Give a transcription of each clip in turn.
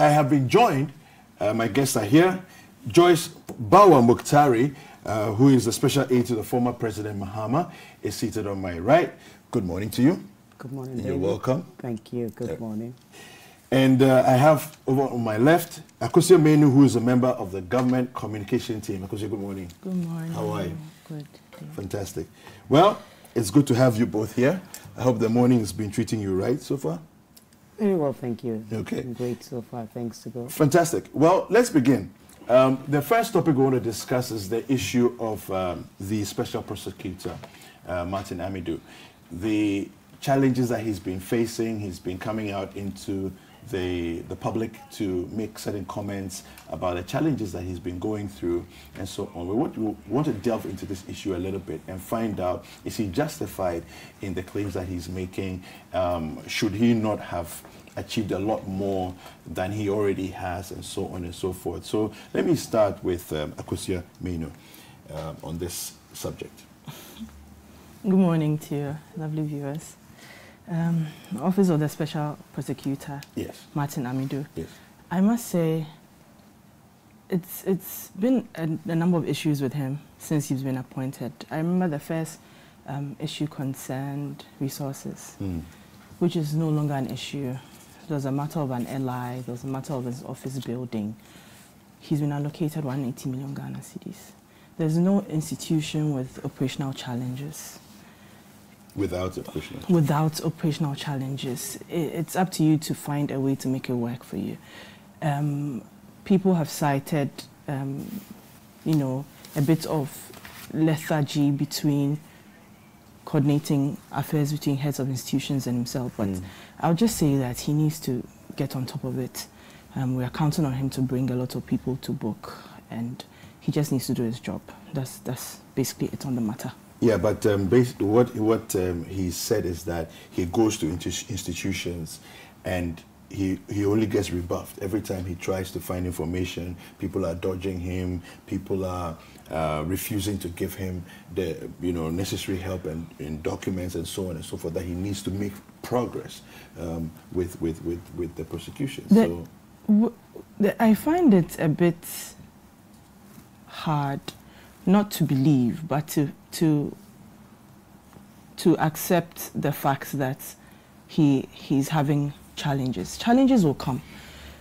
I have been joined, my guests are here, Joyce Bawa Mogtari, who is the special aide to the former President Mahama, is seated on my right. Good morning to you. Good morning, David. You're welcome. Thank you. Good morning. And I have over on my left, Akosua Manu, who is a member of the government communication team. Akosua, good morning. Good morning. How are you? Good. Fantastic. Well, it's good to have you both here. I hope the morning has been treating you right so far. Very well, thank you. Okay. Great so far, thanks to God. Fantastic. Well, let's begin. The first topic we want to discuss is the issue of the Special Prosecutor, Martin Amidu. The challenges that he's been facing, he's been coming out into the public to make certain comments about the challenges that he's been going through and so on. We want to delve into this issue a little bit and find out, is he justified in the claims that he's making? Should he not have achieved a lot more than he already has, and so on and so forth? So let me start with Akosua Manu on this subject. Good morning to you, lovely viewers. Office of the Special Prosecutor, yes, Martin Amidu. Yes. I must say, it's been a number of issues with him since he's been appointed. I remember the first issue concerned resources, which is no longer an issue. It was a matter of an ally. It was a matter of his office building. He's been allocated 180 million Ghana cedis. There's no institution with operational challenges. Without operational challenges. It's up to you to find a way to make it work for you. People have cited, you know, a bit of lethargy between coordinating affairs between heads of institutions and himself. But I'll just say that he needs to get on top of it. We are counting on him to bring a lot of people to book, and he just needs to do his job. That's basically it on the matter. Yeah, but basically what he said is that he goes to institutions and he only gets rebuffed. Every time he tries to find information, people are dodging him, people are refusing to give him the necessary help and documents and so on and so forth, that he needs to make progress with the prosecution. I find it a bit hard not to believe, but to accept the fact that he's having challenges. Challenges will come.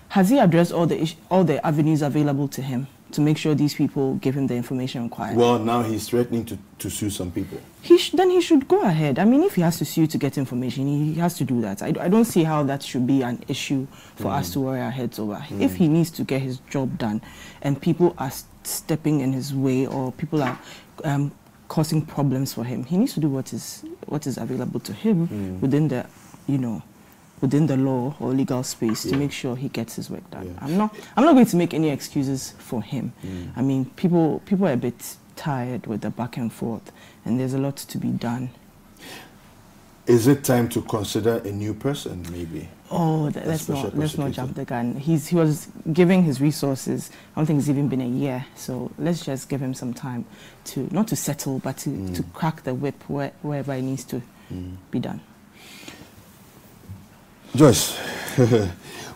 Has he addressed all the avenues available to him to make sure these people give him the information required? Well, now he's threatening to sue some people. Then he should go ahead. I mean, if he has to sue to get information, he has to do that. I don't see how that should be an issue for us to worry our heads over. If he needs to get his job done and people are stepping in his way or people are causing problems for him, he needs to do what is available to him within the within the law or legal space to make sure he gets his work done. Yeah. I'm not going to make any excuses for him. I mean, people are a bit tired with the back and forth, and there's a lot to be done. Is it time to consider a new person, maybe? Oh, let's not jump the gun. He was giving his resources. I don't think it's even been a year, so let's just give him some time to, not to settle, but to crack the whip wherever it needs to be done. Joyce,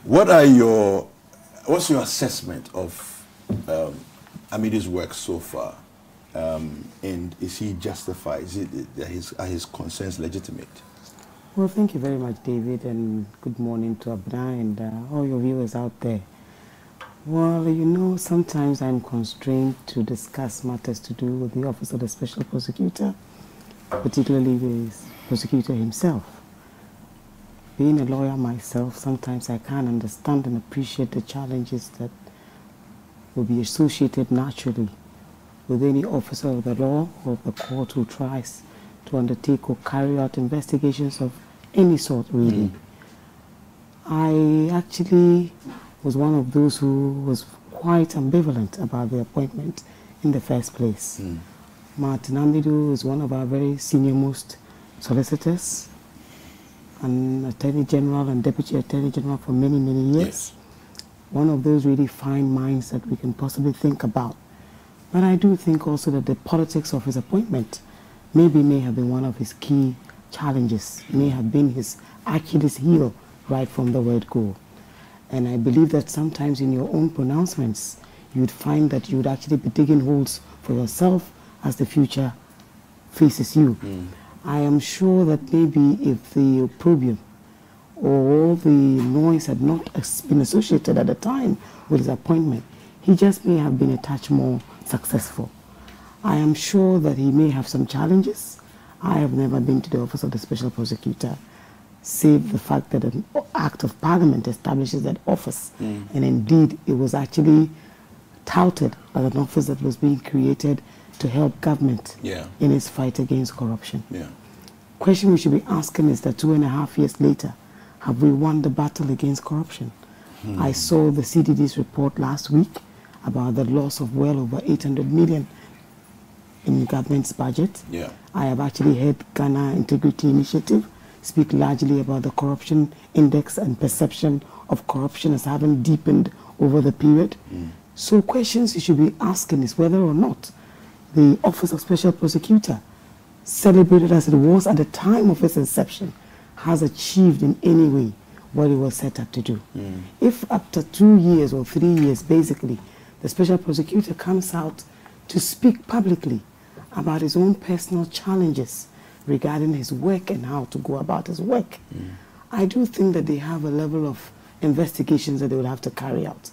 what's your assessment of Amidu's work so far? And is he justified? Are his concerns legitimate? Well, thank you very much, David, and good morning to Abna and all your viewers out there. Well, you know, sometimes I'm constrained to discuss matters to do with the Office of the Special Prosecutor, particularly the prosecutor himself. Being a lawyer myself, sometimes I can't understand and appreciate the challenges that will be associated naturally with any officer of the law or of the court who tries to undertake or carry out investigations of any sort, really. I actually was one of those who was quite ambivalent about the appointment in the first place. Martin Amidu is one of our very senior-most solicitors, an Attorney General and Deputy Attorney General for many, many years. Yes. One of those really fine minds that we can possibly think about. But I do think also that the politics of his appointment may have been one of his key challenges, may have been his Achilles heel right from the word go. And I believe that sometimes in your own pronouncements, you'd find that you'd actually be digging holes for yourself as the future faces you. Mm. I am sure that maybe if the opprobrium or the noise had not been associated at the time with his appointment, he just may have been a touch more successful. I am sure that he may have some challenges. I have never been to the Office of the Special Prosecutor, save the fact that an Act of Parliament establishes that office. Mm. And indeed, it was actually touted as an office that was being created to help government in its fight against corruption. Yeah. Question we should be asking is that 2.5 years later, have we won the battle against corruption? Mm. I saw the CDD's report last week about the loss of well over 800 million in government's budget. Yeah. I have actually heard Ghana Integrity Initiative speak largely about the corruption index and perception of corruption as having deepened over the period. Mm. So questions you should be asking is whether or not the Office of Special Prosecutor, celebrated as it was at the time of its inception, has achieved in any way what it was set up to do. Mm. If after 2 years or 3 years, basically, the Special Prosecutor comes out to speak publicly about his own personal challenges regarding his work and how to go about his work, I do think that they have a level of investigations that they would have to carry out.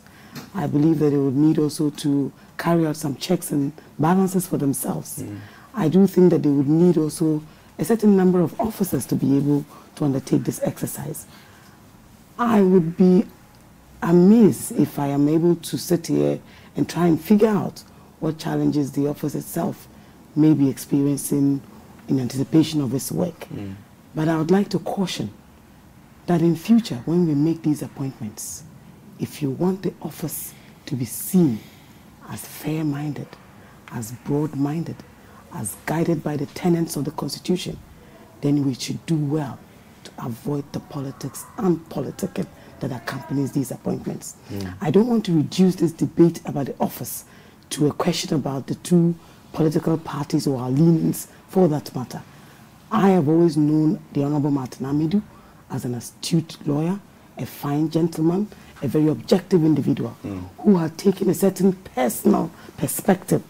I believe that they would need also to carry out some checks and balances for themselves. Mm. I do think that they would need also a certain number of officers to be able to undertake this exercise. I would be amazed if I am able to sit here and try and figure out what challenges the office itself may be experiencing in anticipation of its work. Mm. But I would like to caution that in future, when we make these appointments, if you want the office to be seen as fair-minded, as broad-minded, as guided by the tenets of the Constitution, then we should do well to avoid the politics and politicking that accompanies these appointments. Mm. I don't want to reduce this debate about the office to a question about the two political parties or our leanings for that matter. I have always known the Honorable Martin Amidu as an astute lawyer, a fine gentleman, a very objective individual who had taken a certain personal perspective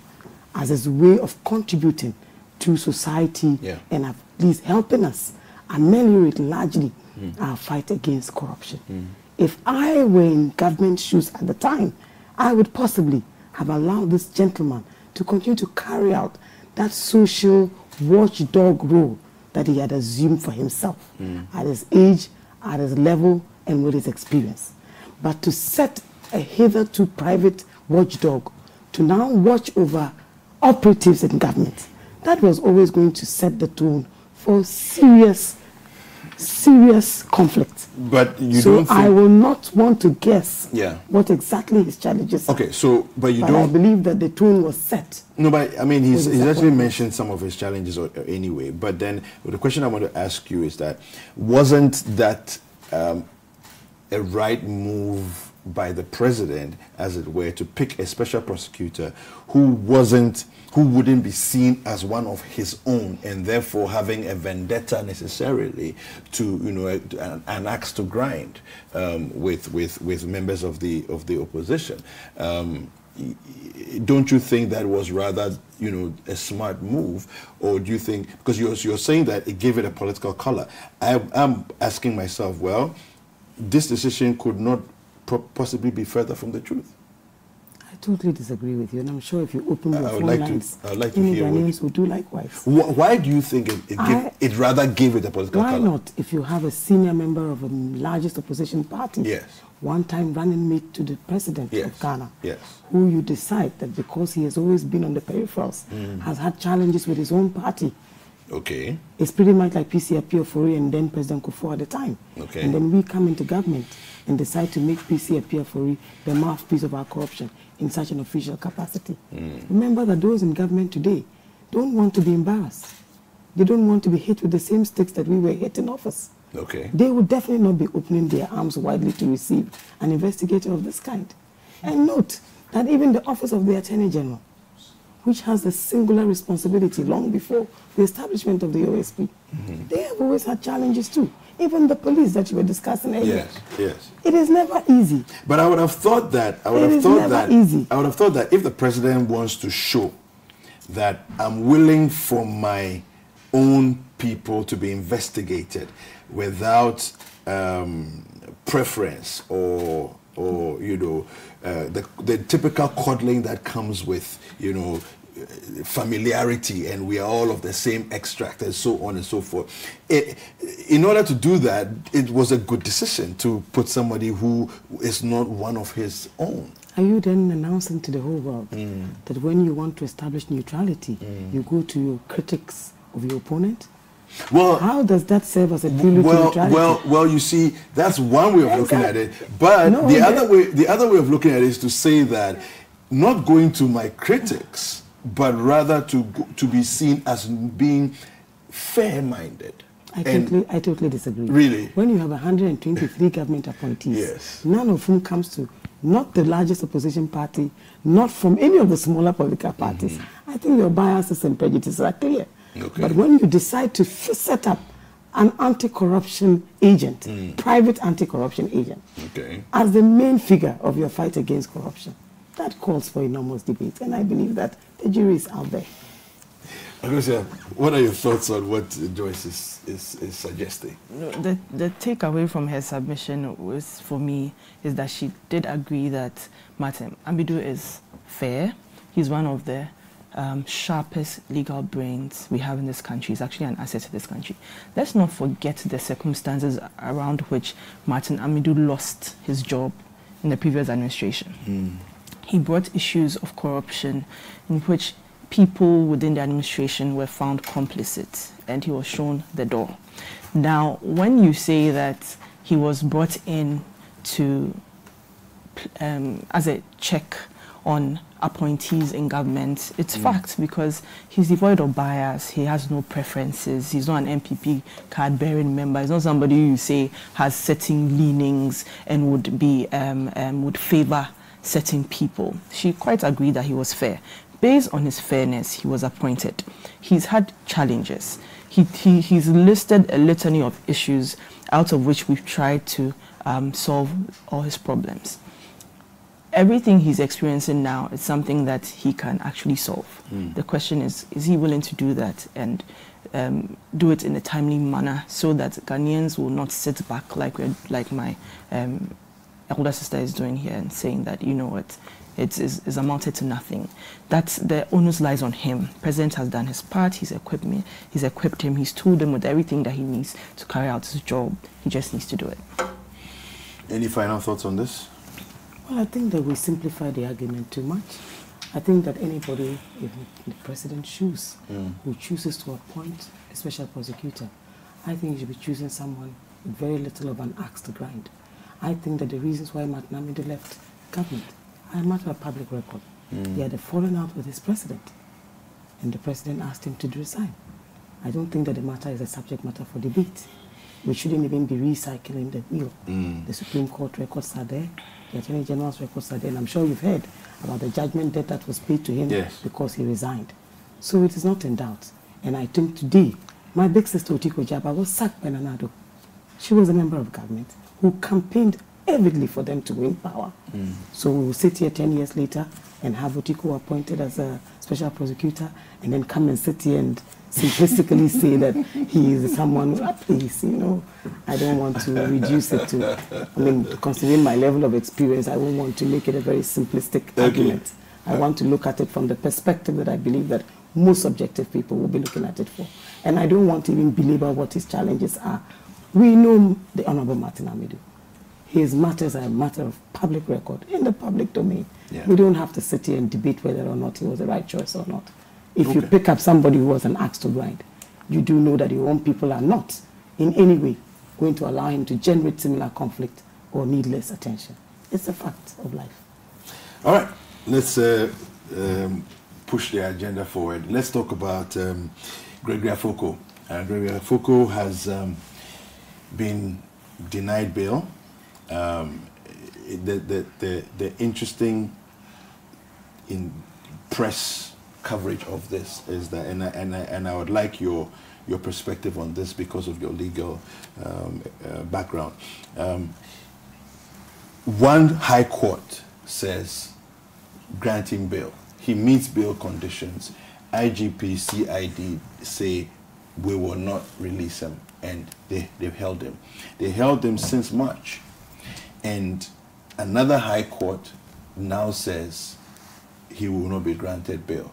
as his way of contributing to society and at least helping us ameliorate largely our fight against corruption. Mm. If I were in government shoes at the time, I would possibly have allowed this gentleman to continue to carry out that social watchdog role that he had assumed for himself at his age, at his level, and with his experience. But to set a hitherto private watchdog to now watch over operatives in government, that was always going to set the tone for serious conflict. But you don't think... I will not want to guess what exactly his challenges are. Okay, so, but you don't... I believe that the tone was set. No, but I mean, he's actually mentioned some of his challenges anyway, but then the question I want to ask you is that, wasn't that a right move by the president, as it were, to pick a special prosecutor who wouldn't be seen as one of his own, and therefore having a vendetta necessarily to, you know, an axe to grind with members of the opposition? Don't you think that was rather, you know, a smart move? Or do you think, because you're saying that it gave it a political color, I'm asking myself, well, this decision could not possibly be further from the truth. I totally disagree with you, and I'm sure if you open your phone lines, any Ghanaians will do likewise. Why do you think it rather gave it a political color? Why not? If you have a senior member of the largest opposition party, one-time running mate to the president of Ghana, who you decide that because he has always been on the peripherals, has had challenges with his own party. Okay. It's pretty much like PCAP of Fori and then President Kufuor at the time. Okay. And then we come into government and decide to make PCAP of Fori the mouthpiece of our corruption in such an official capacity. Mm. Remember that those in government today don't want to be embarrassed. They don't want to be hit with the same sticks that we were hit in office. Okay. They would definitely not be opening their arms widely to receive an investigator of this kind. And note that even the Office of the Attorney General, which has a singular responsibility long before the establishment of the OSP. They have always had challenges too. even the police that you were discussing earlier. Yes, yes. It is never easy. But I would have thought that, I would have thought that if the president wants to show that I'm willing for my own people to be investigated without preference or you know, the typical coddling that comes with, you know, familiarity and we are all of the same extract and so on and so forth. In order to do that, it was a good decision to put somebody who is not one of his own. Are you then announcing to the whole world that when you want to establish neutrality, you go to your critics of your opponent? Well, how does that serve as a prelude to neutrality? Well, you see, that's one way of looking at it. But no, the other way of looking at it is to say that not going to my critics, but rather to be seen as being fair-minded. I totally disagree. Really? When you have 123 government appointees, yes, none of whom comes to not the largest opposition party, not from any of the smaller political parties, I think your biases and prejudices are clear. Okay. But when you decide to set up an anti-corruption agent, private anti-corruption agent, as the main figure of your fight against corruption, that calls for enormous debate, and I believe that the jury is out there. Akosua, what are your thoughts on what Joyce is suggesting? No, the takeaway from her submission was, for me, is that she did agree that Martin Amidu is fair. He's one of the sharpest legal brains we have in this country. He's actually an asset to this country. Let's not forget the circumstances around which Martin Amidu lost his job in the previous administration. He brought issues of corruption in which people within the administration were found complicit, and he was shown the door. Now, when you say that he was brought in to as a check on appointees in government, it's fact, because he's devoid of bias, he has no preferences, he's not an NPP card-bearing member, he's not somebody you say has certain leanings and would be would favor certain people. She quite agreed that he was fair. Based on his fairness, he was appointed. He's had challenges. He's listed a litany of issues out of which we've tried to solve all his problems. Everything he's experiencing now is something that he can actually solve. The question is he willing to do that and do it in a timely manner so that Ghanaians will not sit back like my elder sister is doing here and saying that, you know what, it is amounted to nothing. That's the onus lies on him. The president has done his part, he's equipped him, he's tooled him with everything that he needs to carry out his job. He just needs to do it. Any final thoughts on this? Well, I think that we simplify the argument too much. I think that anybody, even the president's shoes, who chooses to appoint a special prosecutor, I think he should be choosing someone with very little of an axe to grind. I think that the reasons why Martin Amidu left government are a matter of public record. He had a falling out with his president, and the president asked him to resign. I don't think that the matter is a subject matter for debate. We shouldn't even be recycling the wheel. The Supreme Court records are there, the Attorney General's records are there, and I'm sure you've heard about the judgment debt that was paid to him because he resigned. So it is not in doubt. And I think today, my big sister Otiko Jaba was sacked by Nana Addo. She was a member of government who campaigned avidly for them to win power. So we will sit here 10 years later and have Otiko appointed as a special prosecutor and then come and sit here and simplistically say that he is someone, please, you know, I don't want to reduce it to, I mean, considering my level of experience, I won't want to make it a very simplistic argument. I want to look at it from the perspective that I believe that most objective people will be looking at it for. And I don't want to even belabor what his challenges are. We know the Honorable Martin Amidu. His matters are a matter of public record, in the public domain. We don't have to sit here and debate whether or not he was the right choice or not. If you pick up somebody who was an axe to grind, you do know that your own people are not in any way going to allow him to generate similar conflict or needless attention. It's a fact of life. All right, let's push the agenda forward. Let's talk about Gregory Afoko. Gregory Afoko has been denied bail. The interesting press coverage of this is that, and I would like your perspective on this because of your legal background. One high court says granting bail. He meets bail conditions. IGP, CID say we will not release him, and they've held him. They held him since March, and another high court now says he will not be granted bail.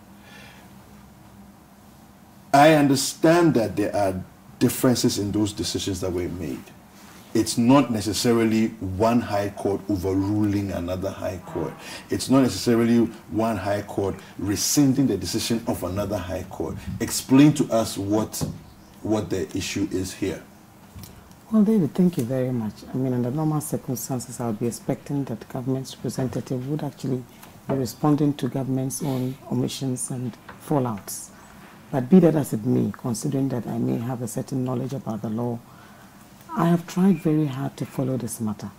I understand that there are differences in those decisions that were made. It's not necessarily one high court overruling another high court. It's not necessarily one high court rescinding the decision of another high court. Explain to us what the issue is here. Well, David, thank you very much. I mean, under normal circumstances, I would be expecting that the government's representative would actually be responding to government's own omissions and fallouts. But be that as it may, considering that I may have a certain knowledge about the law, I have tried very hard to follow this matter.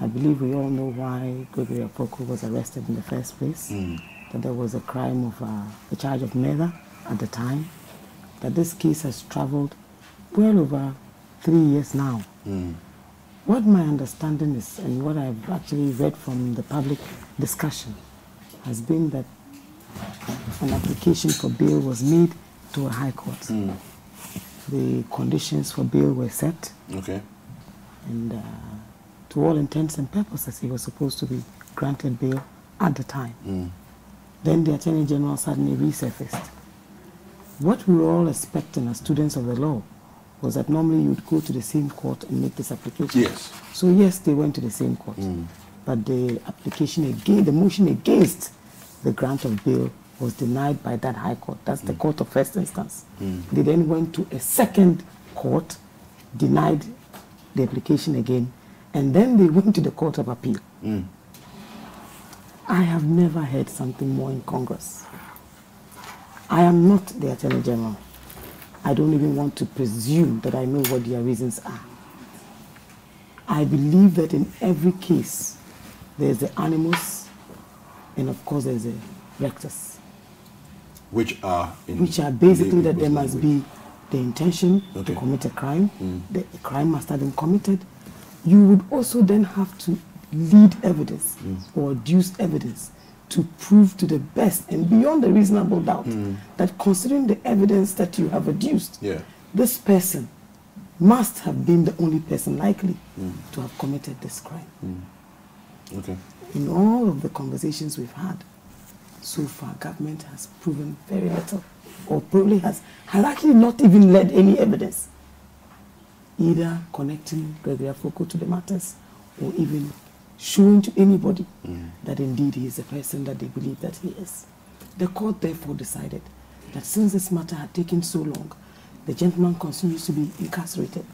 I believe we all know why Gregory Afoko was arrested in the first place, that there was a crime of a charge of murder at the time, that this case has traveled well over 3 years now. What my understanding is, and what I've actually read from the public discussion, has been that an application for bail was made to a high court. The conditions for bail were set. Okay. And to all intents and purposes, he was supposed to be granted bail at the time. Then the Attorney General suddenly resurfaced. What we were all expecting as students of the law was that normally you would go to the same court and make this application. Yes. So yes, they went to the same court. But the application again, the motion against the grant of bail was denied by that high court. That's the court of first instance. They then went to a second court, denied the application again, and then they went to the court of appeal. I have never heard something more incongruous. I am not the Attorney General. I don't even want to presume that I know what their reasons are. I believe that in every case, there's the animus, and of course there's the rectus. Which are basically that there must be the intention to commit a crime. The crime must have been committed. You would also then have to lead evidence or adduce evidence to prove to the best and beyond a reasonable doubt that considering the evidence that you have adduced, this person must have been the only person likely to have committed this crime. Okay. In all of the conversations we've had so far, government has proven very little, or probably has actually not even led any evidence, either connecting Gregory Afoko to the matters or even showing to anybody that indeed he is the person that they believe that he is. The court therefore decided that since this matter had taken so long, the gentleman continues to be incarcerated,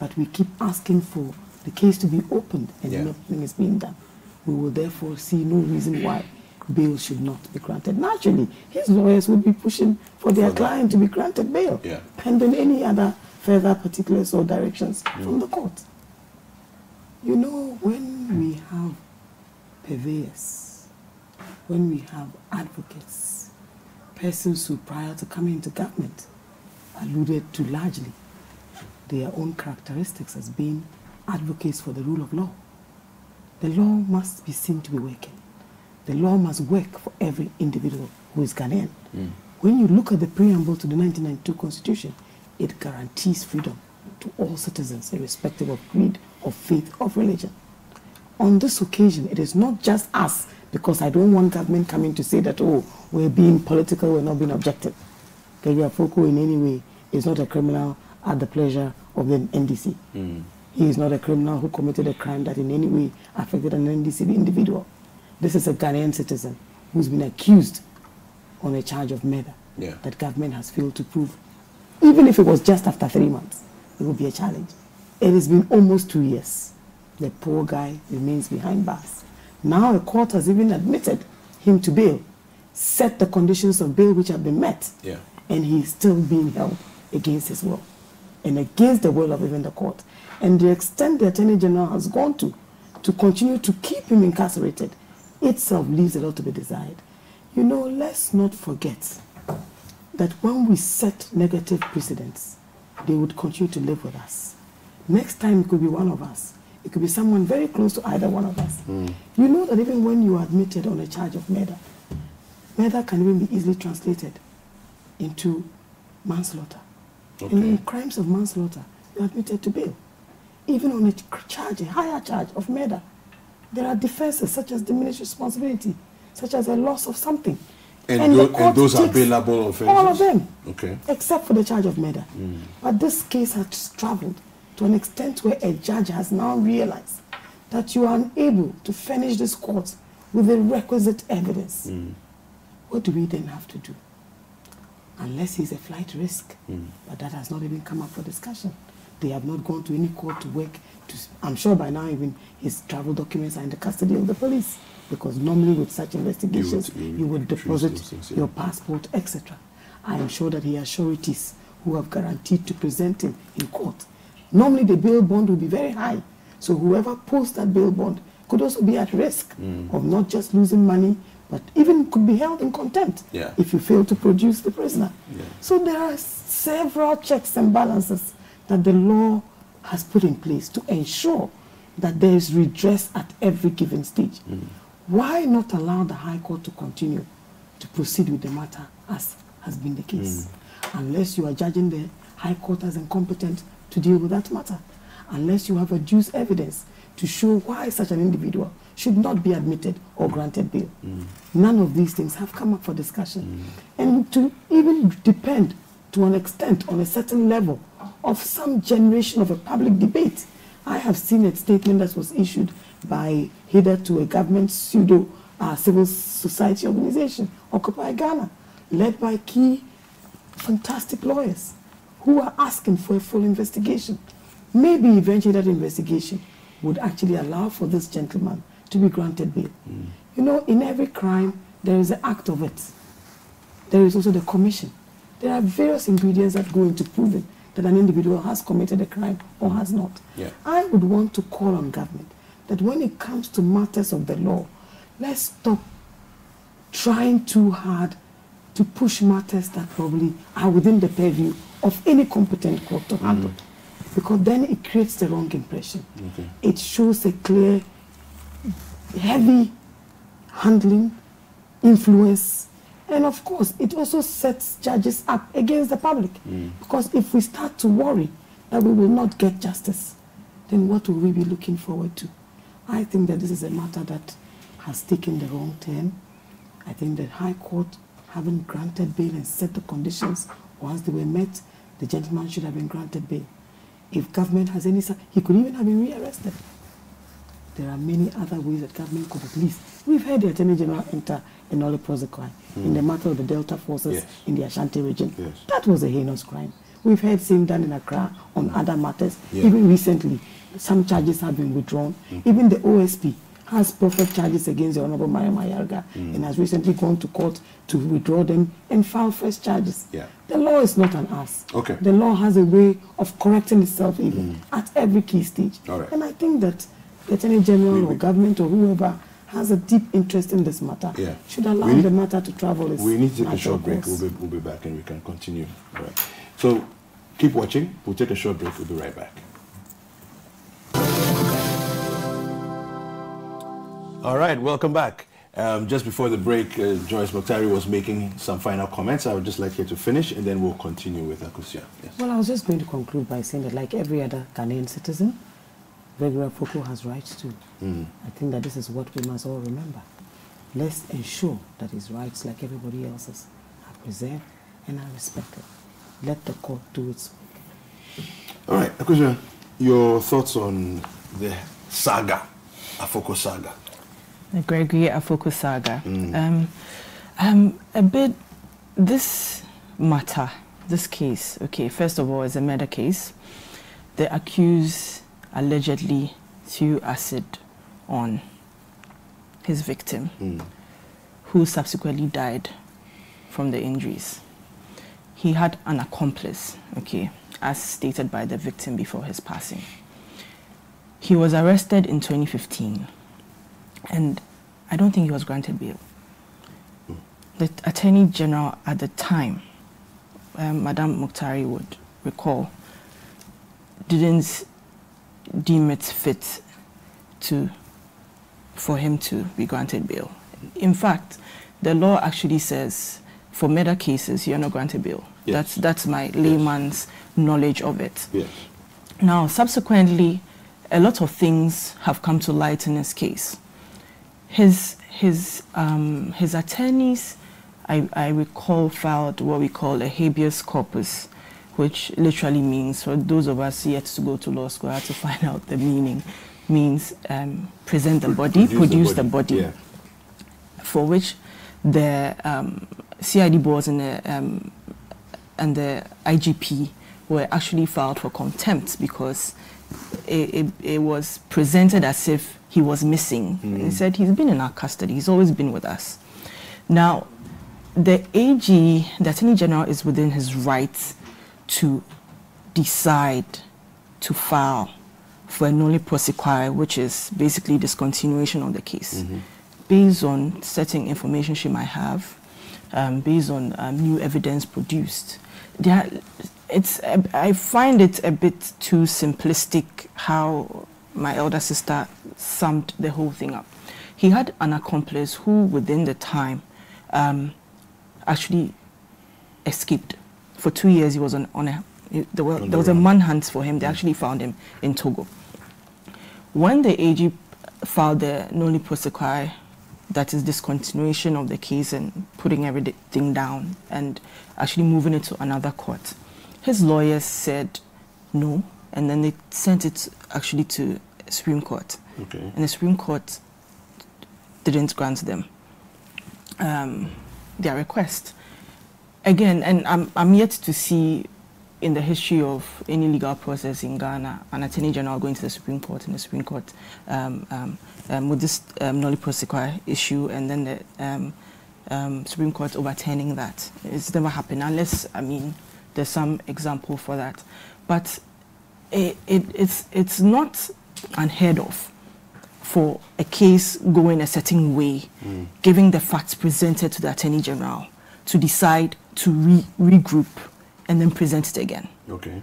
but we keep asking for the case to be opened, and nothing is being done. We will therefore see no reason why bail should not be granted. Naturally, his lawyers would be pushing for their client to be granted bail, pending any other further particulars or directions from the court. You know, when we have purveyors, when we have advocates, persons who prior to coming into government alluded to largely their own characteristics as being advocates for the rule of law, the law must be seen to be working. The law must work for every individual who is Ghanaian. When you look at the preamble to the 1992 Constitution, it guarantees freedom to all citizens, irrespective of creed, of faith, of religion. On this occasion, it is not just us, because I don't want government coming to say that, oh, we're being political, we're not being objective. Gregory Afoko in any way is not a criminal at the pleasure of the NDC. He is not a criminal who committed a crime that in any way affected an NDC individual. This is a Ghanaian citizen who's been accused on a charge of murder that government has failed to prove. Even if it was just after 3 months, it would be a challenge. It has been almost 2 years. The poor guy remains behind bars. Now the court has even admitted him to bail, set the conditions of bail which have been met, and he's still being held against his will and against the will of even the court. And the extent the Attorney General has gone to continue to keep him incarcerated itself leaves a lot to be desired. You know, let's not forget that when we set negative precedents, they would continue to live with us. Next time it could be one of us. It could be someone very close to either one of us. Mm. You know that even when you are admitted on a charge of murder, murder can even be easily translated into manslaughter. Okay. And in crimes of manslaughter, you are admitted to bail. Even on a charge, a higher charge of murder, there are defenses such as diminished responsibility, such as a loss of something. And those are bailable offenses? All of them, okay, except for the charge of murder. Mm. But this case has traveled to an extent where a judge has now realized that you are unable to furnish this court with the requisite evidence. Mm. What do we then have to do? Unless he's a flight risk, but that has not even come up for discussion. They have not gone to any court to work. I'm sure by now even his travel documents are in the custody of the police, because normally with such investigations you would deposit things, your passport, etc. I am sure that he has sureties who have guaranteed to present him in court. Normally the bail bond will be very high, so whoever posts that bail bond could also be at risk of not just losing money, but even could be held in contempt if you fail to produce the prisoner. Yeah. So there are several checks and balances that the law has put in place to ensure that there is redress at every given stage. Mm. Why not allow the High Court to continue to proceed with the matter as has been the case? Mm. Unless you are judging the High Court as incompetent to deal with that matter, unless you have adduced evidence to show why such an individual should not be admitted or granted bail. Mm. None of these things have come up for discussion. Mm. And to even depend to an extent on a certain level of some generation of a public debate. I have seen a statement that was issued by hitherto a government pseudo civil society organization, Occupy Ghana, led by key fantastic lawyers who are asking for a full investigation. Maybe eventually that investigation would actually allow for this gentleman to be granted bail. Mm. You know, in every crime, there is the act of it. There is also the commission. There are various ingredients that go into proving that an individual has committed a crime or has not. Yeah. I would want to call on government that when it comes to matters of the law, let's stop trying too hard to push matters that probably are within the purview of any competent court to handle. Mm. Because then it creates the wrong impression. Okay. It shows a clear, heavy handling, influence, and of course, it also sets judges up against the public. Mm. Because if we start to worry that we will not get justice, then what will we be looking forward to? I think that this is a matter that has taken the wrong turn. I think that High Court, having granted bail and set the conditions, once they were met, the gentleman should have been granted bail. If government has any... He could even have been rearrested. There are many other ways that government could at least... We've heard the Attorney General enter Enola Prosequi in the matter of the Delta Forces in the Ashanti region. Yes. That was a heinous crime. We've heard same done in Accra on other matters. Yeah. Even recently, some charges have been withdrawn. Mm. Even the OSP has proffered charges against the Honorable Mariam Ayarga and has recently gone to court to withdraw them and file fresh charges. Yeah. The law is not an ass. Okay. The law has a way of correcting itself even at every key stage. Right. And I think that the Attorney General or government or whoever has a deep interest in this matter, should allow the matter to travel its. We need to take a short break. We'll be back and we can continue. All right. So keep watching. We'll take a short break. We'll be right back. All right. Welcome back. Just before the break, Joyce Mukhtari was making some final comments. I would just like her to finish and then we'll continue with Akosua. Yes. Well, I was just going to conclude by saying that like every other Ghanaian citizen, Gregory Afoko has rights too. I think that this is what we must all remember. Let's ensure that his rights, like everybody else's, are preserved and are respected. Let the court do its work. All right, Akosua, your thoughts on the saga, Afoko saga? The Gregory Afoko saga. This matter, this case, okay, first of all, it's a murder case. The accused allegedly threw acid on his victim, who subsequently died from the injuries. He had an accomplice, okay, as stated by the victim before his passing. He was arrested in 2015, and I don't think he was granted bail. the Attorney General at the time, Madame Mukhtari would recall, didn't deem it fit for him to be granted bail. In fact, the law actually says for murder cases, you're not granted bail. Yes. That's my layman's knowledge of it. Yes. Now, subsequently, a lot of things have come to light in this case. His attorneys, I recall, filed what we call a habeas corpus, which literally means, for those of us yet to go to law school, I had to find out the meaning, means present the body, produce the body, for which the CID boards and the IGP were actually filed for contempt because it was presented as if he was missing. Mm. He said, he's been in our custody, he's always been with us. Now, the AG, the Attorney General, is within his rights to decide to file for a nolle prosequi, which is basically discontinuation of the case, based on certain information she might have, based on new evidence produced. I find it a bit too simplistic how my elder sister summed the whole thing up. He had an accomplice who, within the time, actually escaped. For 2 years, he was there was a manhunt for him. They actually found him in Togo. When the AG filed the nolle prosequi, that is discontinuation of the case and putting everything down and actually moving it to another court, his lawyers said no, and then they sent it actually to Supreme Court. Okay. And the Supreme Court didn't grant them their request. Again, and I'm yet to see in the history of any legal process in Ghana an Attorney General going to the Supreme Court, and the Supreme Court with this nolle prosequi issue, and then the Supreme Court overturning that. It's never happened, unless, I mean, there's some example for that. But it's not unheard of for a case going a certain way, giving the facts presented to the Attorney General to decide to regroup and then present it again. Okay.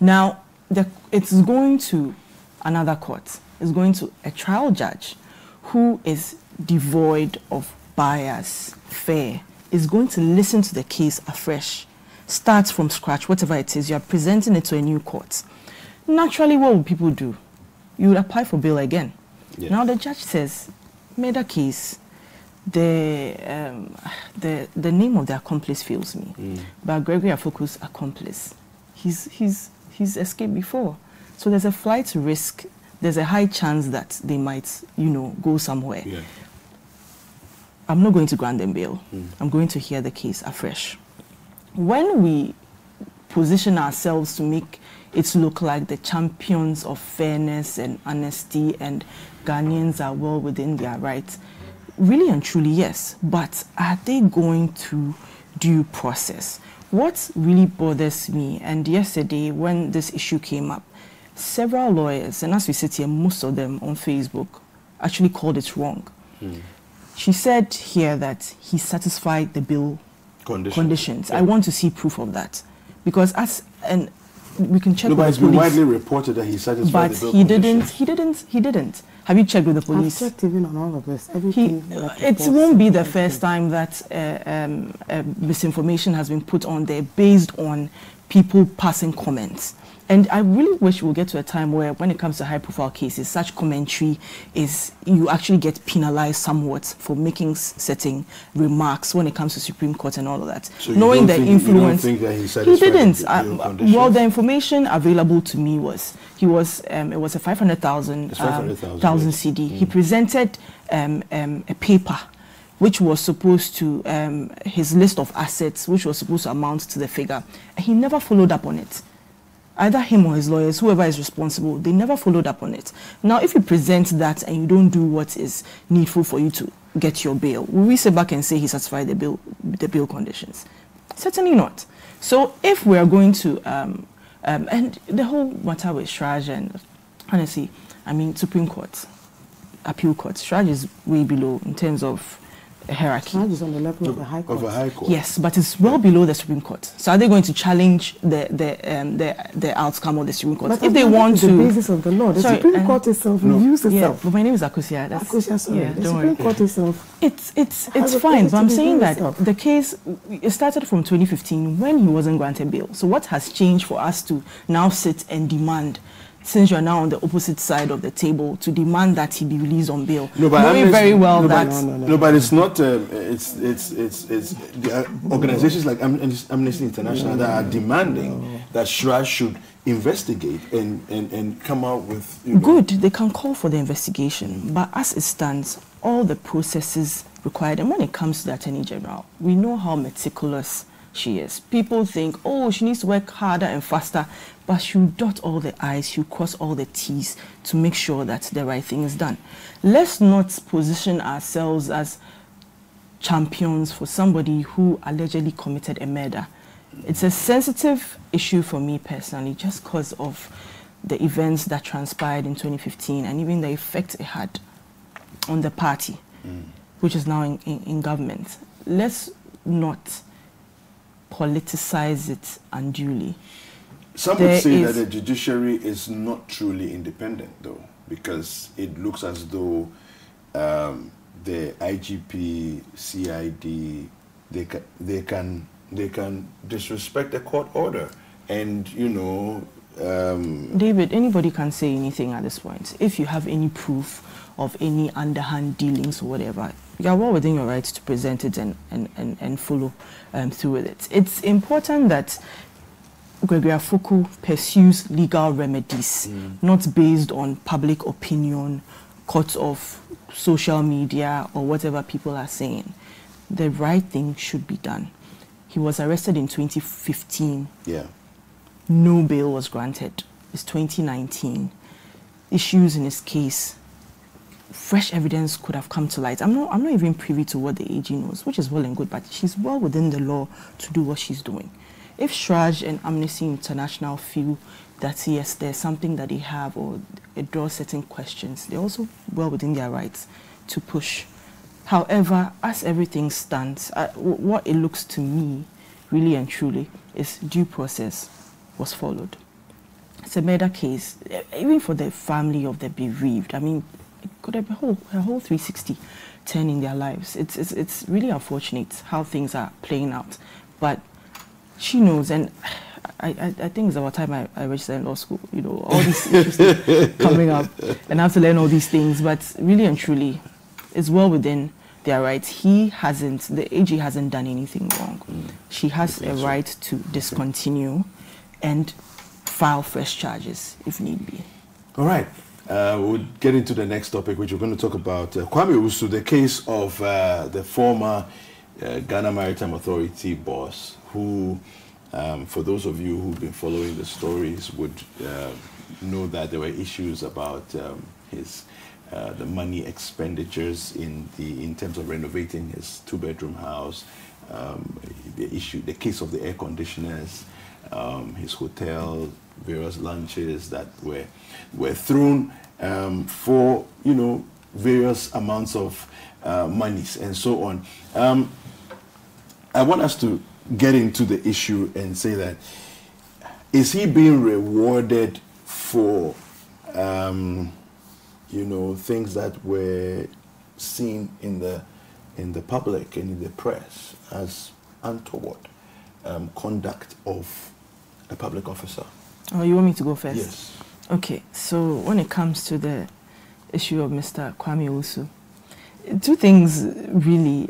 Now, it's going to another court. It's going to a trial judge who is devoid of bias, fair, is going to listen to the case afresh, starts from scratch, whatever it is, you're presenting it to a new court. Naturally, what would people do? You would apply for bail again. Yes. Now the judge says, made a case, the name of the accomplice fails me, but Gregory Afoko's accomplice, he's escaped before. So there's a flight risk, there's a high chance that they might, you know, go somewhere. Yeah. I'm not going to grant them bail. I'm going to hear the case afresh. When we position ourselves to make it look like the champions of fairness and honesty and Ghanaians are well within their rights, really and truly, yes, but are they going through due process? What really bothers me, and yesterday when this issue came up, several lawyers, and as we sit here, most of them on Facebook, actually called it wrong. She said here that he satisfied the bill conditions. Yeah. I want to see proof of that, because and we can check. No, but it's been widely reported that he satisfied the bill conditions. He didn't. Have you checked with the police? I've checked even on all of this. It won't be the first time that misinformation has been put on there based on people passing comments. And I really wish we'll get to a time where, when it comes to high-profile cases, such commentary is, you actually get penalized somewhat for making certain remarks when it comes to Supreme Court and all of that. So knowing the influence, you don't think that he satisfied the well, the information available to me was, it was a 500,000 CD. He presented a paper, which was supposed to, his list of assets, which was supposed to amount to the figure. And he never followed up on it. Either him or his lawyers, whoever is responsible, they never followed up on it. Now, if you present that and you don't do what is needful for you to get your bail, will we sit back and say he satisfied the bail conditions? Certainly not. So if we are going to, and the whole matter with CHRAJ, and honestly, I mean, Supreme Court, Appeal Court, CHRAJ is way below in terms of hierarchy. CHRAJ is on the level of the High Court. Of a High Court. Yes, but it's well below the Supreme Court. So are they going to challenge the outcome of the Supreme Court? But if they want to, the basis of the law, the Supreme Court itself reviews itself. Yeah, but my name is Akosua. That's, Akosua, sorry. Yeah, the Supreme Court itself. It's fine, but I'm saying that the case it started from 2015 when he wasn't granted bail. So what has changed for us to now sit and demand? Since you're now on the opposite side of the table, to demand that he be released on bail. No, but knowing very well that... No, but it's not... it's organizations like Amnesty International that are demanding that CHRAJ should investigate and come out with... You know. Good, they can call for the investigation. But as it stands, all the processes required... And when it comes to the Attorney General, we know how meticulous she is. People think, oh, she needs to work harder and faster, but she'll dot all the I's, she'll cross all the T's to make sure that the right thing is done. Let's not position ourselves as champions for somebody who allegedly committed a murder. It's a sensitive issue for me personally, just because of the events that transpired in 2015 and even the effect it had on the party, which is now in government. Let's not politicize it unduly. Some would say that the judiciary is not truly independent, though, because it looks as though the IGP, CID, they can disrespect a court order, and you know. David, anybody can say anything at this point. If you have any proof of any underhand dealings or whatever, you are well within your rights to present it and follow through with it. It's important that Gregory Afoko pursues legal remedies, not based on public opinion, cuts of social media, or whatever people are saying. The right thing should be done. He was arrested in 2015. Yeah. No bail was granted. It's 2019. Issues in his case, fresh evidence could have come to light. I'm not even privy to what the AG knows, which is well and good, but she's well within the law to do what she's doing. If CHRAJ and Amnesty International feel that, yes, there's something that they have or it draws certain questions, they're also well within their rights to push. However, as everything stands, what it looks to me, really and truly, is due process was followed. It's a murder case, even for the family of the bereaved. I mean, it could have been a whole 360 turn in their lives. It's really unfortunate how things are playing out. But she knows, and I think it's about time I registered in law school. You know, all these issues coming up, and I have to learn all these things. But really and truly, it's well within their rights. The AG hasn't done anything wrong. She has a right to discontinue and file fresh charges if need be. All right. We'll get into the next topic, which we're going to talk about Kwame Owusu, the case of the former Ghana Maritime Authority boss, who, for those of you who've been following the stories, would know that there were issues about the money expenditures in terms of renovating his two-bedroom house, the case of the air conditioners, his hotel, various lunches that were thrown for, you know, various amounts of monies and so on. I want us to get into the issue and say that, is he being rewarded for, you know, things that were seen in the public and in the press as untoward conduct of a public officer? Oh, you want me to go first? Yes. Okay, so when it comes to the issue of Mr. Kwame Owusu, two things really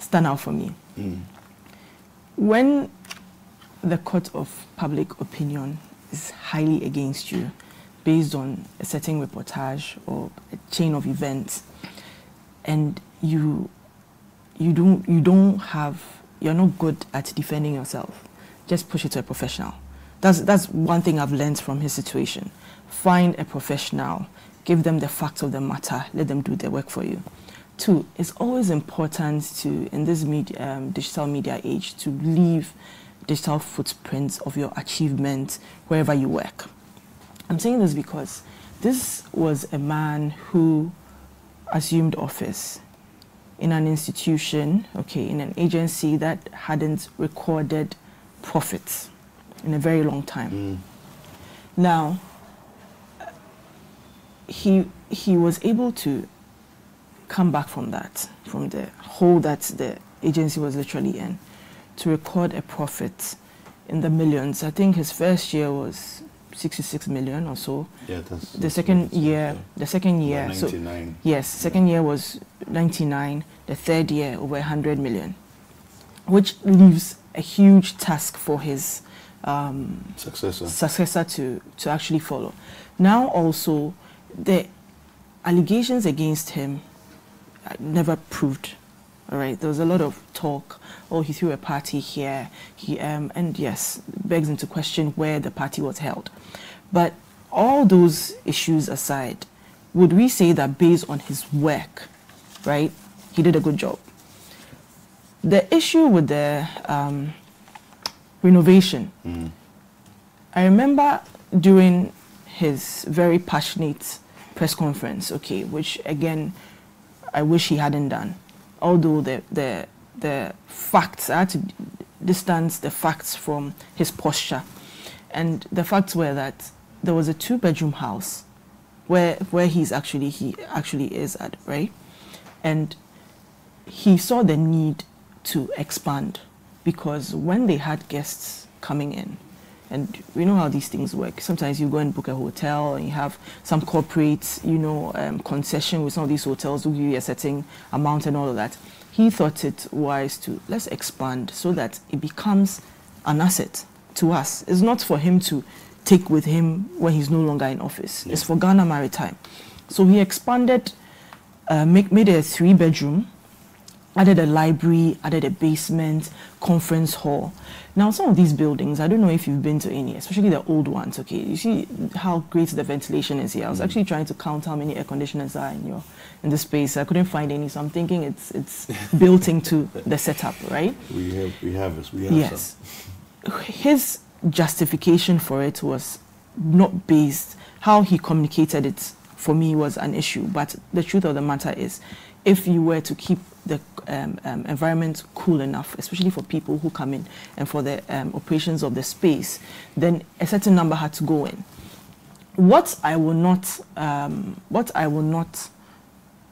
stand out for me. When the court of public opinion is highly against you based on a certain reportage or a chain of events, and you're not good at defending yourself, just push it to a professional. That's one thing I've learned from his situation. Find a professional, give them the facts of the matter, let them do their work for you. Two, it's always important to, in this media, digital media age, to leave digital footprints of your achievements wherever you work. I'm saying this because this was a man who assumed office in an institution, okay, in an agency that hadn't recorded profits in a very long time. Mm. Now, he was able to come back from that, from the hole that the agency was literally in, to record a profit in the millions. I think his first year was 66 million or so. Yeah, that's the second year. The second year, 99. So, yes, second year was 99. The third year over 100 million, which leaves a huge task for his successor to actually follow. Now also, the allegations against him never proved. All right, there was a lot of talk. Oh, he threw a party here. He and yes, begs into question where the party was held. But all those issues aside, would we say that based on his work, right, he did a good job? The issue with the renovation, mm-hmm. I remember during his very passionate press conference, okay, which again, I wish he hadn't done. Although the facts, I had to distance the facts from his posture. And the facts were that there was a two-bedroom house where he actually is at, right? And he saw the need to expand because when they had guests coming in, and we know how these things work. Sometimes you go and book a hotel and you have some corporate, you know, concession with some of these hotels who give you a certain amount and all of that. He thought it wise to, let's expand so that it becomes an asset to us. It's not for him to take with him when he's no longer in office. Yeah. It's for Ghana Maritime. So he expanded, made it a 3-bedroom, added a library, added a basement, conference hall. Now, some of these buildings, I don't know if you've been to any, especially the old ones, okay? You see how great the ventilation is here. I was actually trying to count how many air conditioners are in the space. I couldn't find any, so I'm thinking it's built into the setup, right? We have yes. Some. His justification for it was not based, how he communicated it for me was an issue, but the truth of the matter is, if you were to keep the environment cool enough, especially for people who come in and for the operations of the space, then a certain number had to go in. What I will not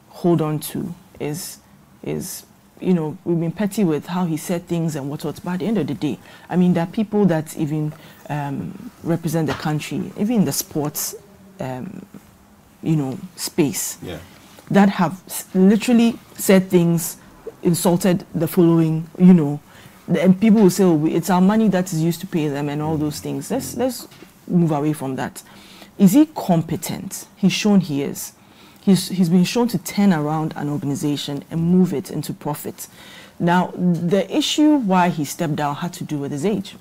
hold on to is you know, we've been petty with how he said things and what, but at the end of the day, I mean, there are people that even represent the country, even in the sports, you know, space. Yeah. That have literally said things, insulted the following, you know, and people will say, oh, it's our money that is used to pay them and all those things. Let's move away from that. Is he competent? He's shown he is. He's been shown to turn around an organization and move it into profit. Now, the issue why he stepped down had to do with his age.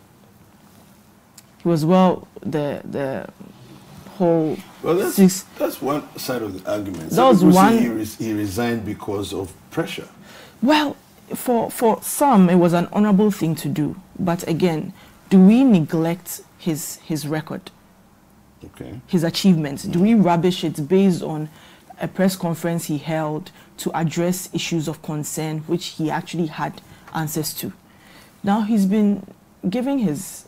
He was, well, the whole... Well, that's one side of the argument. That was one. He resigned because of pressure. Well, for some, it was an honourable thing to do. But again, do we neglect his record? Okay. His achievements? Mm. Do we rubbish it based on a press conference he held to address issues of concern, which he actually had answers to? Now, he's been giving his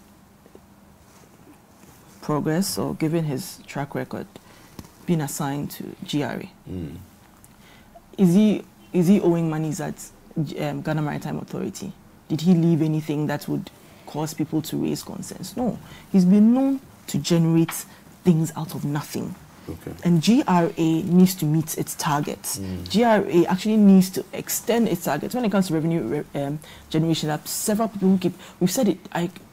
progress, or given his track record, being assigned to GRA. Mm. Is he owing monies at Ghana Maritime Authority? Did he leave anything that would cause people to raise concerns? No. He's been known to generate things out of nothing. Okay. And GRA needs to meet its targets. Mm. GRA actually needs to extend its targets. When it comes to revenue generation, that several people keep... We've said it...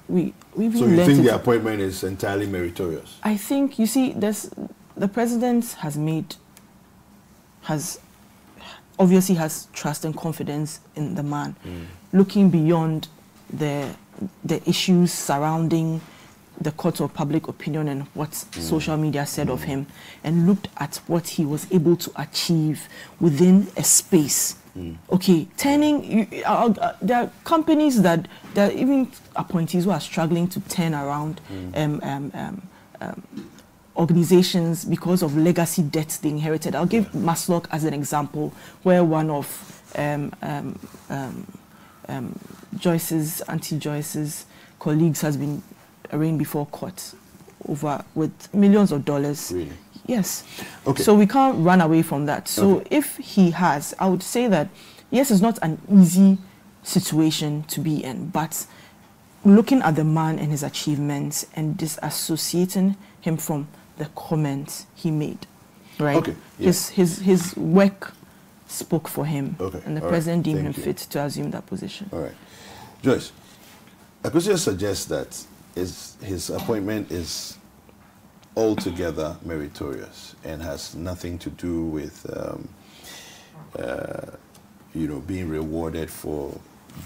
So you think the appointment is entirely meritorious? I think, you see, the president obviously has trust and confidence in the man, looking beyond the issues surrounding the court of public opinion and what social media said of him, and looked at what he was able to achieve within a space. Mm. Okay, there are companies that even appointees who are struggling to turn around organizations because of legacy debts they inherited. I'll give Maslock as an example, where one of Joyce's, Auntie Joyce's colleagues has been arraigned before court over with millions of dollars. Really? Yes. Okay. So we can't run away from that. So okay. If he has, I would say that, yes, it's not an easy situation to be in, but looking at the man and his achievements and disassociating him from the comments he made, right? Okay. Yes. His work spoke for him, okay, and the president deemed him fit to assume that position. All right. Joyce, I could just suggest that his appointment is altogether meritorious and has nothing to do with, you know, being rewarded for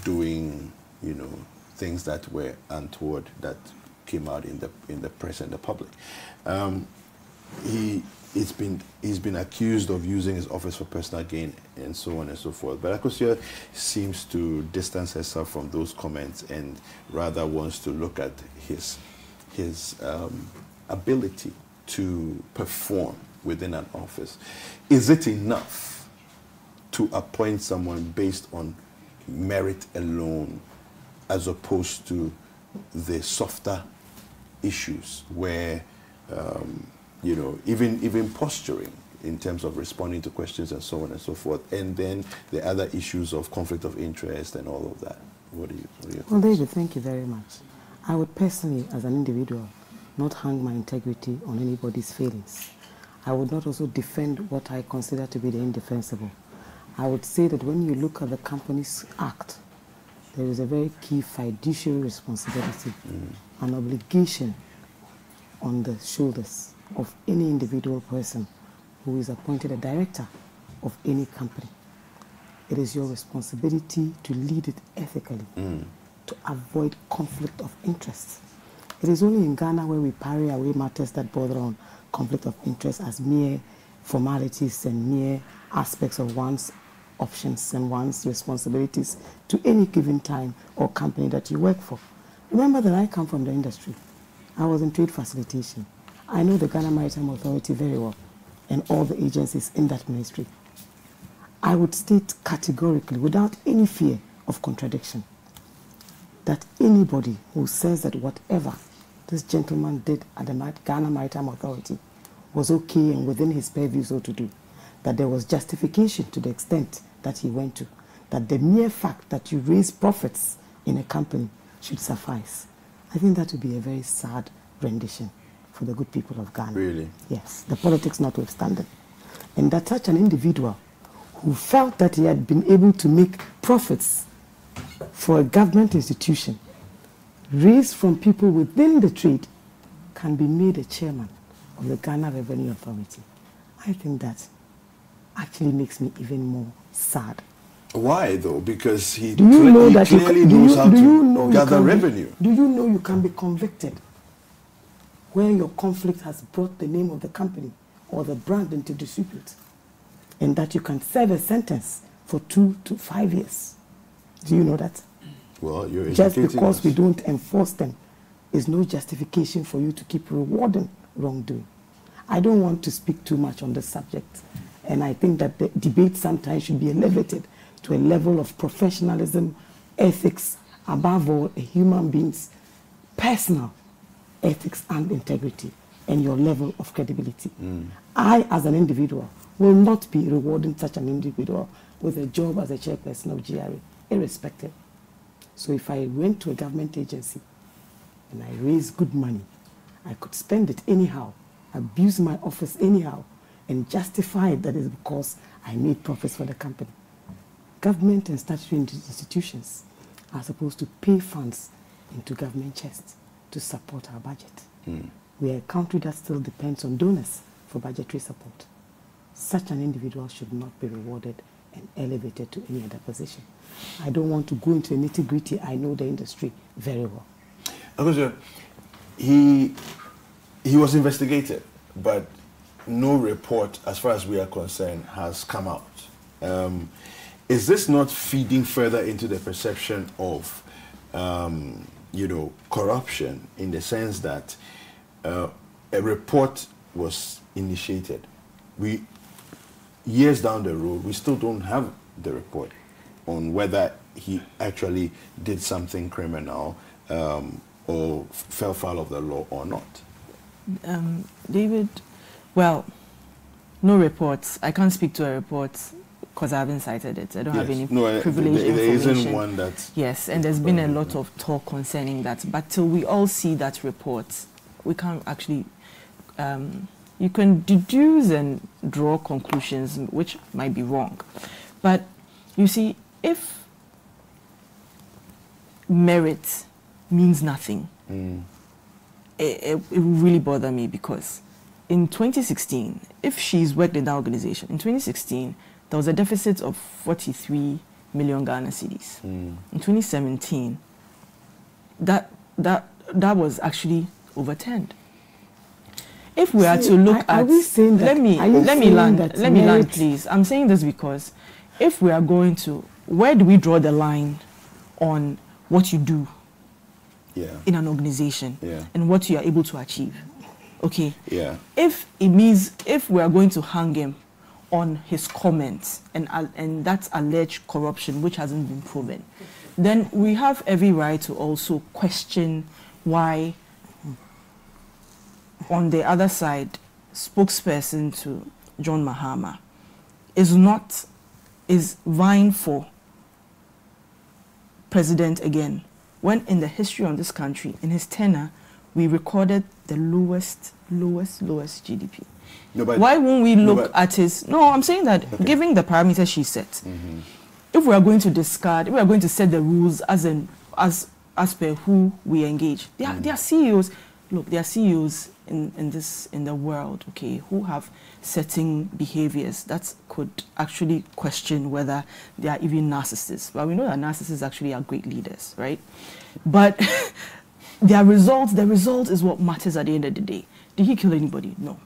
doing, you know, things that were untoward that came out in the press and the public. He's been accused of using his office for personal gain and so on and so forth. But Akosua seems to distance herself from those comments and rather wants to look at his ability to perform within an office. Is it enough to appoint someone based on merit alone, as opposed to the softer issues where you know, even posturing in terms of responding to questions and so on and so forth, and then the other issues of conflict of interest and all of that? What do you think? Well, David, thank you very much. I would personally, as an individual, not hang my integrity on anybody's feelings. I would not also defend what I consider to be the indefensible. I would say that when you look at the Companies Act, there is a very key fiduciary responsibility, an obligation on the shoulders of any individual person who is appointed a director of any company. It is your responsibility to lead it ethically, to avoid conflict of interest. It is only in Ghana where we parry away matters that border on conflict of interest as mere formalities and mere aspects of one's options and one's responsibilities to any given time or company that you work for. Remember that I come from the industry. I was in trade facilitation. I know the Ghana Maritime Authority very well and all the agencies in that ministry. I would state categorically, without any fear of contradiction, that anybody who says that whatever this gentleman did at the Ghana Maritime Authority was okay and within his purview so to do, that there was justification to the extent that he went to, that the mere fact that you raise profits in a company should suffice. I think that would be a very sad rendition for the good people of Ghana. Really? Yes, the politics notwithstanding. And that such an individual who felt that he had been able to make profits for a government institution raised from people within the trade can be made a chairman of the Ghana Revenue Authority. I think that actually makes me even more sad. Why though? Because he clearly knows how to gather revenue. Do you know you can be convicted where your conflict has brought the name of the company or the brand into disrepute, and that you can serve a sentence for 2 to 5 years? Do you know that? Well, you're just because us. We don't enforce them is no justification for you to keep rewarding wrongdoing. I don't want to speak too much on this subject, and I think that the debate sometimes should be elevated to a level of professionalism, ethics, above all, a human being's personal ethics and integrity, and your level of credibility. I, as an individual, will not be rewarding such an individual with a job as a chairperson of GRA, irrespective. So if I went to a government agency and I raised good money, I could spend it anyhow, abuse my office anyhow, and justify that is because I made profits for the company. Government and statutory institutions are supposed to pay funds into government chests to support our budget. We are a country that still depends on donors for budgetary support. Such an individual should not be rewarded and elevated to any other position. I don't want to go into the nitty-gritty. I know the industry very well. Akosua, he was investigated, but no report, as far as we are concerned, has come out. Is this not feeding further into the perception of, you know, corruption, in the sense that a report was initiated? Years down the road, we still don't have the report on whether he actually did something criminal or fell foul of the law or not? David, well, no reports. I can't speak to a report because I haven't cited it. I don't have any privileged information. There isn't one that... Yes, and there's been a lot of talk concerning that. But till we all see that report, we can't actually... you can deduce and draw conclusions, which might be wrong. But you see, if merit means nothing, it will really bother me, because in 2016, if she's worked in that organization, in 2016, there was a deficit of 43 million Ghana cedis. In 2017, that was actually overturned. If we are to look at, let me land, please. I'm saying this because if we are going to, where do we draw the line on what you do in an organization and what you are able to achieve? Okay. Yeah. If it means, if we are going to hang him on his comments and that's alleged corruption which hasn't been proven, then we have every right to also question why. On the other side, spokesperson to John Mahama is vying for president again, when in the history of this country, in his tenure, we recorded the lowest GDP. No, why won't we look at his... No, I'm saying that giving the parameters she set, if we are going to discard, if we are going to set the rules as per who we engage, they are CEOs. Look, there are CEOs in the world, okay, who have certain behaviors that could actually question whether they are even narcissists. Well, we know that narcissists actually are great leaders, right? But the result is what matters at the end of the day. Did he kill anybody? No.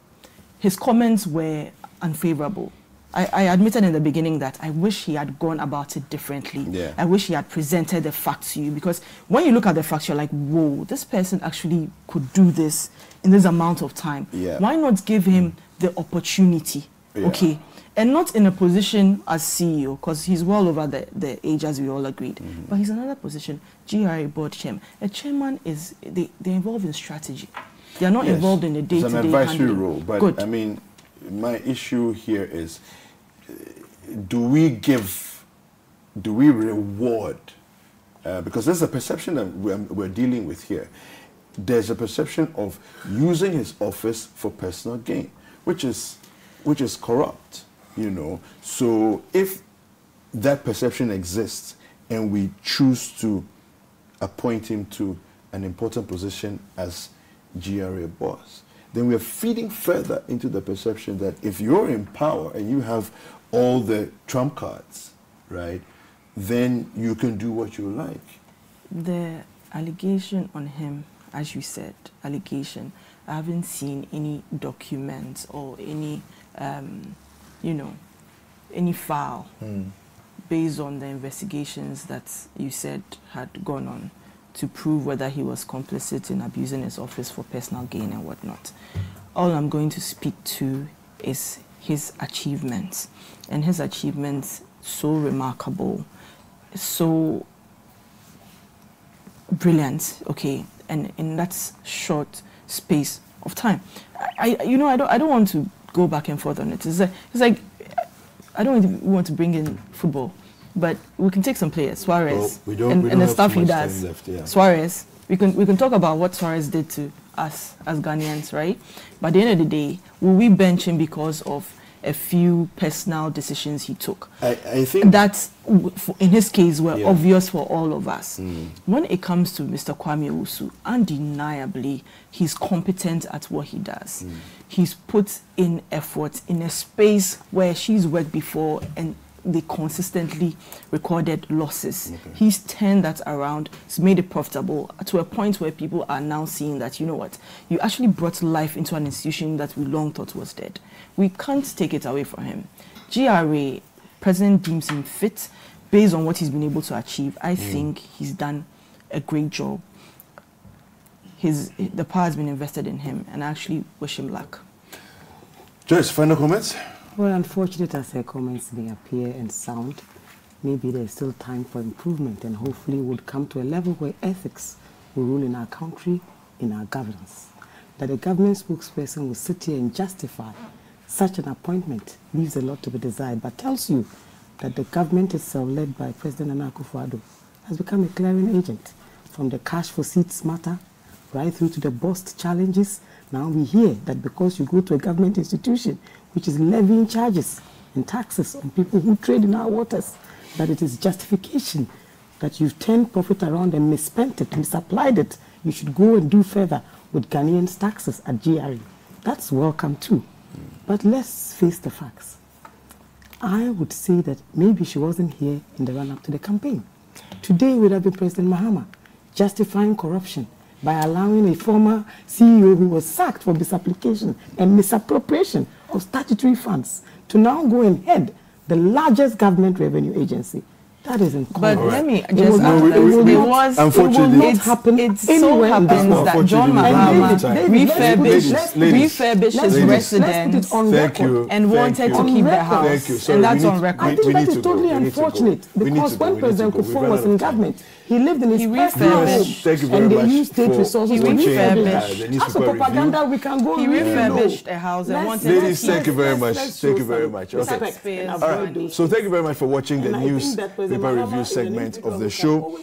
His comments were unfavorable. I admitted in the beginning that I wish he had gone about it differently. Yeah. I wish he had presented the facts to you, because when you look at the facts, you're like, whoa, this person actually could do this in this amount of time. Yeah. Why not give him the opportunity? Yeah. Okay. And not in a position as CEO, because he's well over the age, as we all agreed. But he's another position, GRA board chairman. A chairman is, they're involved in strategy. They're not involved in the day-to-day. It's an advisory role, but I mean, my issue here is, do we reward, because there's a perception that we're dealing with here. There's a perception of using his office for personal gain, which is corrupt, you know. So if that perception exists and we choose to appoint him to an important position as GRA boss, then we are feeding further into the perception that if you're in power and you have all the trump cards, right, then you can do what you like. The allegation on him, as you said, allegation, I haven't seen any documents or any, you know, any file based on the investigations that you said had gone on to prove whether he was complicit in abusing his office for personal gain and whatnot. All I'm going to speak to is his achievements, and his achievements so remarkable, so brilliant, okay, and in that short space of time. You know, I don't want to go back and forth on it. It's like I don't want to bring in football, but we can take some players, Suarez, and the stuff he does. Left, yeah. Suarez, we can talk about what Suarez did to us as Ghanaians, right? But at the end of the day, will we bench him because of a few personal decisions he took? I think that's, in his case, were obvious for all of us. When it comes to Mr. Kwame Owusu, undeniably, he's competent at what he does. He's put in effort in a space where she's worked before, and they consistently recorded losses. He's turned that around, he's made it profitable to a point where people are now seeing that, you know what, you actually brought life into an institution that we long thought was dead. We can't take it away from him. GRA, President deems him fit based on what he's been able to achieve. I think he's done a great job. The power has been invested in him, and I actually wish him luck. Joyce, final comments? Well, unfortunate as her comments may appear and sound, maybe there's still time for improvement, and hopefully we'll come to a level where ethics will rule in our country, in our governance. That a government spokesperson will sit here and justify such an appointment leaves a lot to be desired, but tells you that the government itself, led by President Nana Akufo-Addo, has become a clearing agent. From the cash for seats matter, right through to the bust challenges, now we hear that because you go to a government institution which is levying charges and taxes on people who trade in our waters, that it is justification that you've turned profit around and misspent it, misapplied it. You should go and do further with Ghanaians' taxes at GRE. That's welcome too. But let's face the facts. I would say that maybe she wasn't here in the run-up to the campaign. Today would have been President Mahama justifying corruption by allowing a former CEO who was sacked for misapplication and misappropriation of statutory funds to now go and head the largest government revenue agency. That isn't correct. But let me just it happens that John Mahama refurbished residents and wanted to keep their house. And that's on record. I think that is totally unfortunate, because when President Kufuor was in government, he lived in his personal home, and they used state resources to refurbish. As for propaganda, we can go. He refurbished a house and wanted to keep. Ladies, thank you very much. Thank you very much. Okay. All right. So thank you very much for watching the news review segment of the show.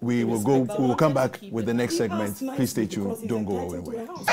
We will come back with the next segment. Please stay tuned. Don't go away.